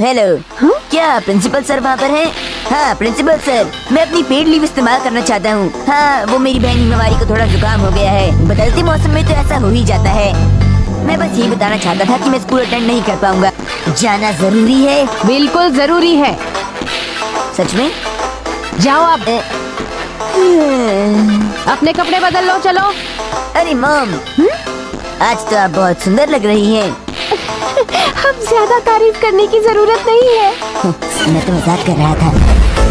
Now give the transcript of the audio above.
Hello, क्या principal sir वहाँ पर हैं? हाँ प्रिंसिपल सर, मैं अपनी पेड लीव इस्तेमाल करना चाहता हूँ। हाँ, वो मेरी बहन हिमावरी को थोड़ा जुकाम हो गया है। बदलते मौसम में तो ऐसा हो ही जाता है। मैं बस ये बताना चाहता था कि मैं स्कूल अटेंड नहीं कर पाऊँगा। जाना जरूरी है? बिल्कुल जरूरी है। सच में? जाओ आप अपने कपड़े बदल लो, चलो। अरे मॉम, आज तो आप बहुत सुंदर लग रही है। अब ज्यादा तारीफ करने की जरूरत नहीं है। मैं तो मजाक कर रहा था।